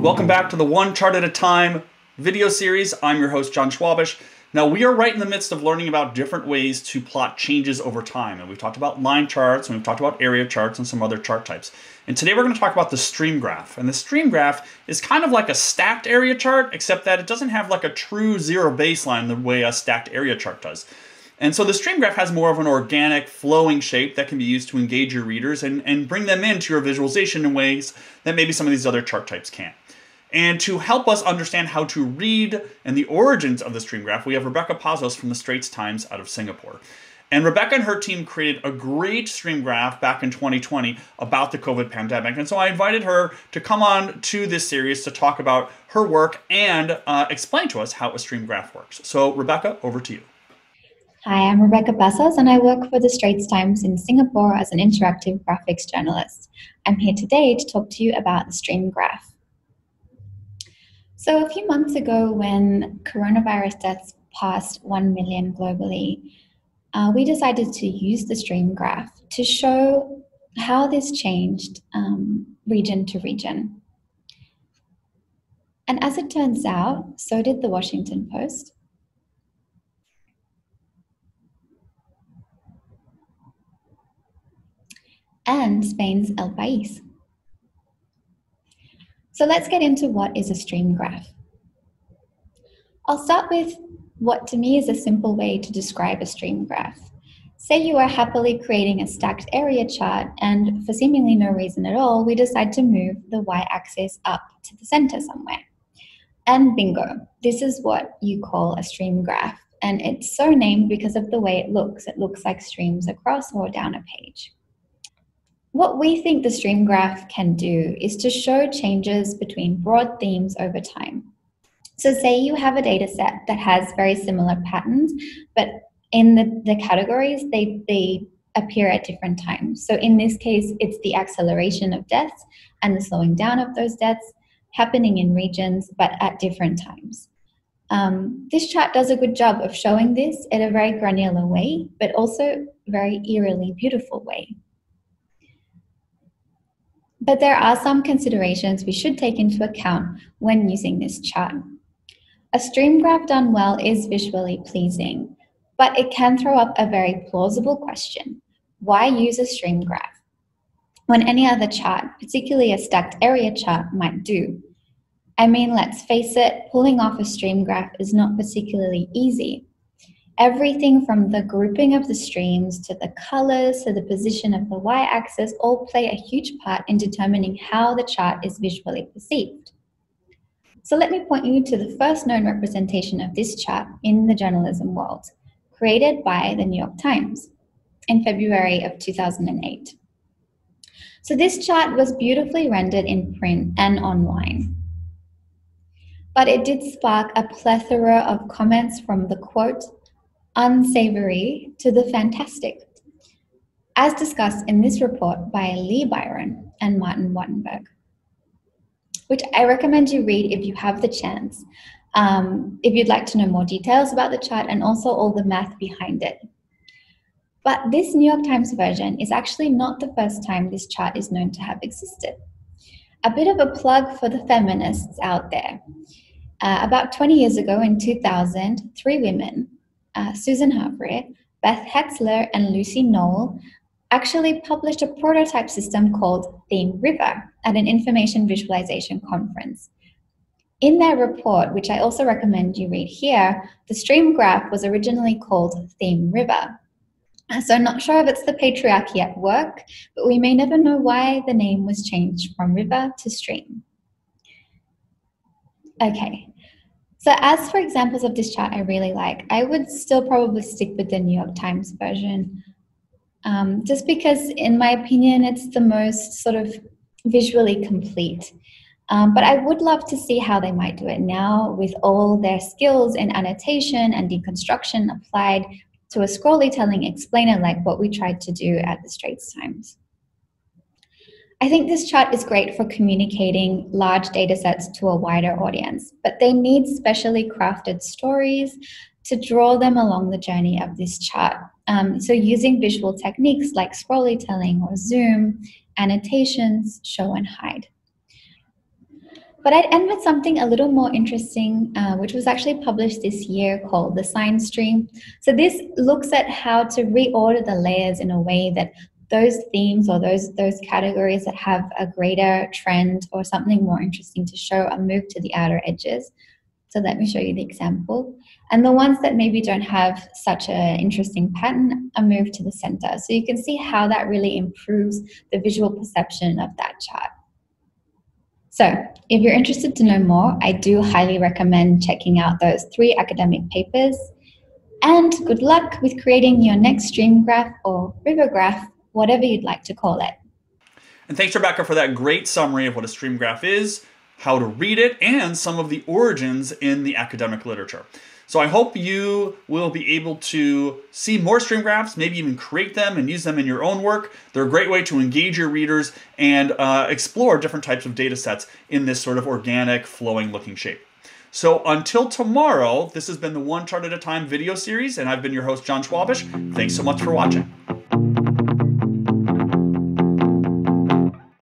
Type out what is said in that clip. Welcome back to the One Chart at a Time video series. I'm your host, John Schwabisch. Now, we are right in the midst of learning about different ways to plot changes over time. And we've talked about line charts, and we've talked about area charts, and some other chart types. And today we're going to talk about the stream graph. And the stream graph is kind of like a stacked area chart, except that it doesn't have like a true zero baseline the way a stacked area chart does. And so the stream graph has more of an organic, flowing shape that can be used to engage your readers and bring them into your visualization in ways that maybe some of these other chart types can't. And to help us understand how to read and the origins of the stream graph, we have Rebecca Pazos from The Straits Times out of Singapore. And Rebecca and her team created a great stream graph back in 2020 about the COVID pandemic. And so I invited her to come on to this series to talk about her work and explain to us how a stream graph works. So Rebecca, over to you. Hi, I'm Rebecca Pazos, and I work for The Straits Times in Singapore as an interactive graphics journalist. I'm here today to talk to you about the stream graph. So a few months ago, when coronavirus deaths passed 1 million globally, we decided to use the stream graph to show how this changed region to region. And as it turns out, so did The Washington Post. And Spain's El País. So let's get into what is a stream graph. I'll start with what to me is a simple way to describe a stream graph. Say you are happily creating a stacked area chart and for seemingly no reason at all, we decide to move the y-axis up to the center somewhere. And bingo, this is what you call a stream graph. And it's so named because of the way it looks. It looks like streams across or down a page. What we think the stream graph can do is to show changes between broad themes over time. So say you have a data set that has very similar patterns, but in the categories, they appear at different times. So in this case, it's the acceleration of deaths and the slowing down of those deaths happening in regions, but at different times. This chart does a good job of showing this in a very granular way, but also very eerily beautiful way. But there are some considerations we should take into account when using this chart. A stream graph done well is visually pleasing, but it can throw up a very plausible question. Why use a stream graph when any other chart, particularly a stacked area chart, might do? I mean, let's face it, pulling off a stream graph is not particularly easy. Everything from the grouping of the streams to the colors to the position of the y-axis all play a huge part in determining how the chart is visually perceived. So let me point you to the first known representation of this chart in the journalism world, created by the New York Times in February of 2008. So this chart was beautifully rendered in print and online. But it did spark a plethora of comments from the quote, unsavory to the fantastic, as discussed in this report by Lee Byron and Martin Wattenberg, which I recommend you read if you have the chance, if you'd like to know more details about the chart and also all the math behind it. But this New York Times version is actually not the first time this chart is known to have existed. A bit of a plug for the feminists out there. About 20 years ago in 2000, three women, Susan Harvey, Beth Hetzler, and Lucy Knoll actually published a prototype system called Theme River at an information visualization conference. In their report, which I also recommend you read here, the stream graph was originally called Theme River. So I'm not sure if it's the patriarchy at work, but we may never know why the name was changed from river to stream. Okay. So as for examples of this chart I really like, I would still probably stick with the New York Times version, just because in my opinion, it's the most sort of visually complete. But I would love to see how they might do it now with all their skills in annotation and deconstruction applied to a scrollytelling explainer like what we tried to do at the Straits Times. I think this chart is great for communicating large data sets to a wider audience, but they need specially crafted stories to draw them along the journey of this chart. So using visual techniques like scrollytelling or zoom, annotations, show and hide. But I'd end with something a little more interesting, which was actually published this year, called the SineStream. So this looks at how to reorder the layers in a way that those themes or those categories that have a greater trend or something more interesting to show are moved to the outer edges. So let me show you the example. And the ones that maybe don't have such an interesting pattern are moved to the center. So you can see how that really improves the visual perception of that chart. So if you're interested to know more, I do highly recommend checking out those 3 academic papers. And good luck with creating your next stream graph or river graph, whatever you'd like to call it. And thanks, Rebecca, for that great summary of what a stream graph is, how to read it, and some of the origins in the academic literature. So I hope you will be able to see more stream graphs, maybe even create them and use them in your own work. They're a great way to engage your readers and explore different types of data sets in this sort of organic, flowing looking shape. So until tomorrow, this has been the One Chart at a Time video series, and I've been your host, John Schwabisch. Thanks so much for watching.